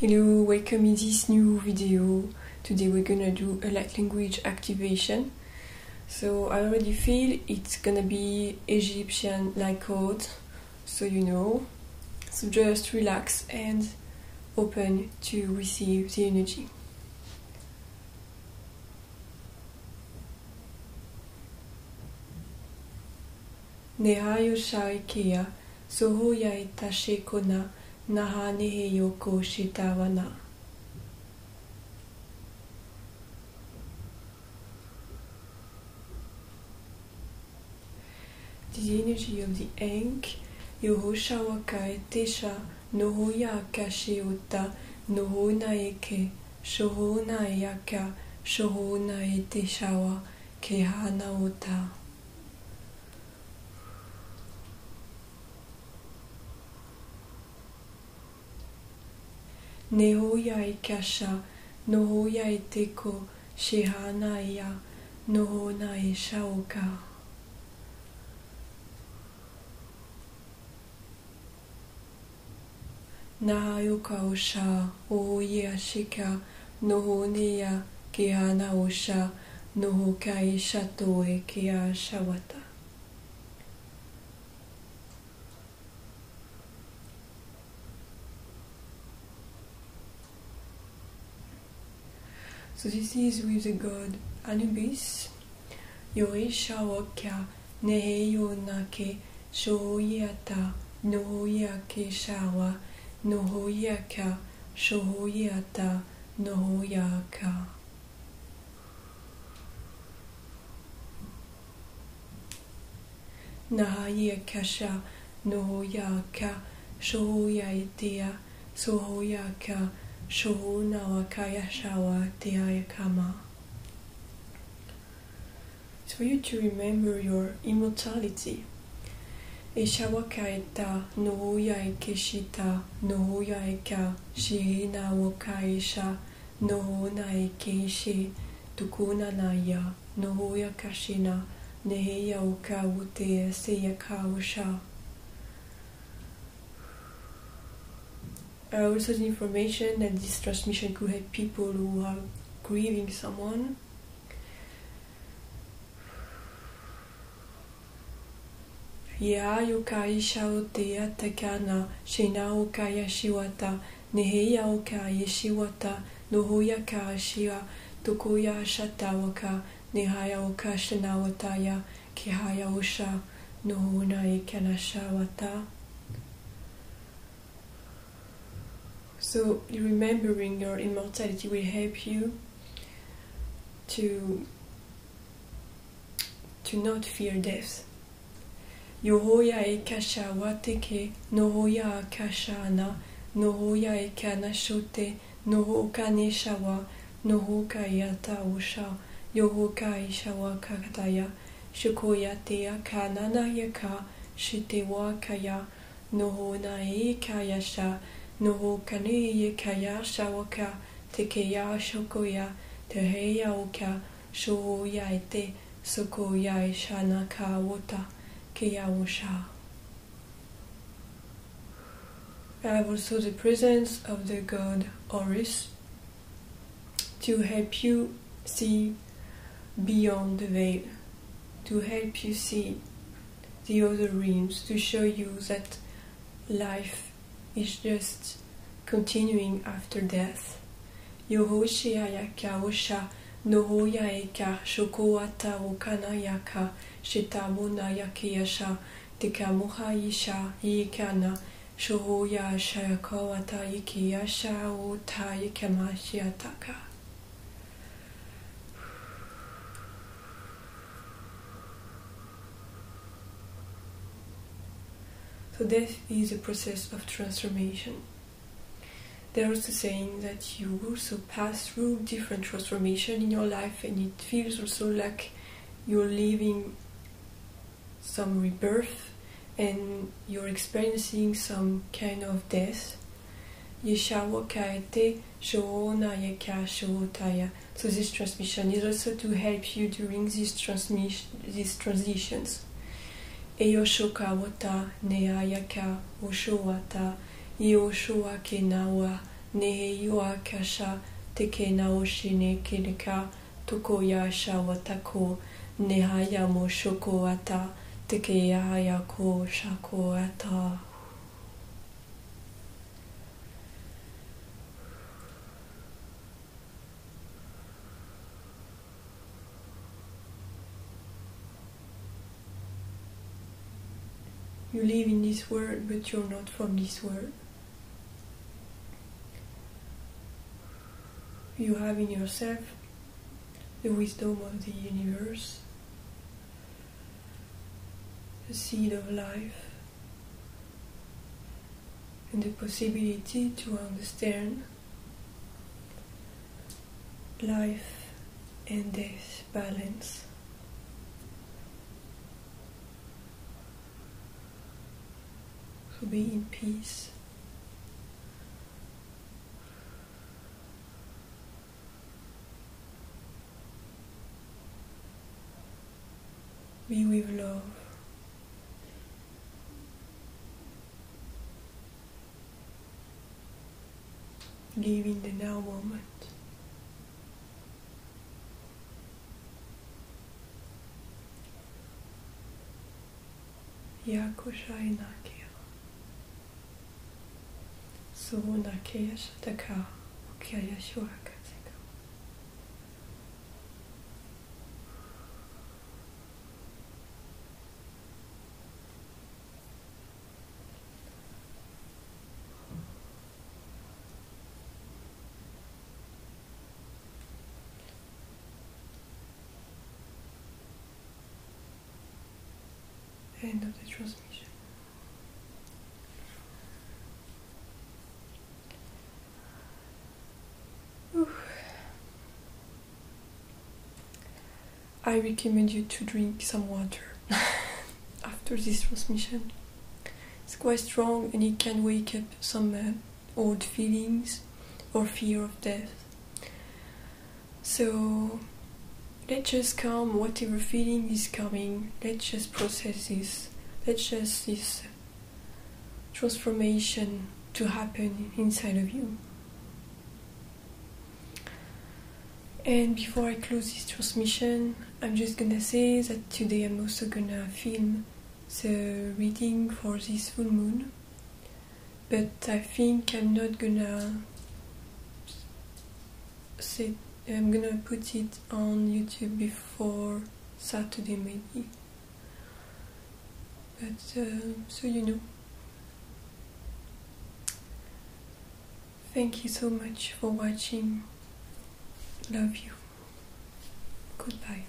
Hello, welcome in this new video. Today we're gonna do a light language activation. So I already feel it's gonna be Egyptian light code, so you know. So just relax and open to receive the energy. Nehayo shaikea, sohoya itashekona. Naha neheyo ko shitawana. The energy of the Ankh, Yohoshawaka Tesha, Nohoya Kashiota, Nohonaeke, Shohonaeaka, Shohonaeteshawa, Kehanaota. Nehoya ikasha, nohoya iteko, shehanaya, nohona ishaoka. Nahayoka osha, ohoye ashika, nohoneya, kehana osha, nohoka ishatoe, kea shawata. So this is with the god Anubis. Yorishawaka neheyonake shohoyata nohoyake shawa nohoyaka shohoyata nohoyaka. Nahayakasha nohoyaka shohoyatea sohoyaka Shohonawakayashawateyakama. It's for you to remember your immortality. Eshawakaeta nohoyaekeshita nohoyaeka shihinawakaesha nohonaekeshe tukunanaya nohoyakashina neheyaokawuteyaseyakaosha. Also the information that this transmission could help people who are grieving someone. Yayokai shaotea takana, shenaoka yashiwata, neheyaoka yeshiwata, nohoyaka shia, tokoya shatawaka, nehayaoka shenawataya, kihayaosha, nohonaekanashawata. So remembering your immortality will help you to not fear death. Yohoya ekasha wateke, nohoya akashana, nohoya ekanashote, nohokane shawa, nohokayata osha, yohokai shawa kakataya, shukoyatea kananayaka, shitewakaya, nohonae kayasha. Noho kane kaya shawaka, tekeya shokoya, teheyaoka, shohoyaite, sokoya shanaka wota, keyaosha. I have also the presence of the god Horus to help you see beyond the veil, to help you see the other realms, to show you that life is just continuing after death. Yohoshiayaka osha, nohoyaeka, shokowata okanayaka, shetamonayakeasha, tekamohaisha, yekana, shohoyasha, kawata yekeasha, otayekamasiataka. So death is a process of transformation. There is a saying that you also pass through different transformation in your life, and it feels also like you're living some rebirth and you're experiencing some kind of death. So this transmission is also to help you during these transitions. Eyoshoka wata neayaka oshowata, Eoshowa kenawa Neheyuakasha Tekenaoshine Kineka Tokoyasha Watako Nehayamo Shokoata Tekeyayako Shakoata. You live in this world, but you're not from this world. You have in yourself the wisdom of the universe, the seed of life, and the possibility to understand life and death balance. To be in peace. Be with love. Live in the now moment. Yakoshainaki. So Nakaya Shataka Ukaya Shuaka Seka. End of the transmission. I recommend you to drink some water after this transmission. It's quite strong and it can wake up some old feelings or fear of death. So let's just calm whatever feeling is coming. Let's just process this. Let's just this transformation to happen inside of you. And before I close this transmission, I'm just gonna say that today I'm also gonna film the reading for this full moon. But I think I'm not gonna say, I'm gonna put it on YouTube before Saturday maybe. But so you know. Thank you so much for watching. Love you. Goodbye.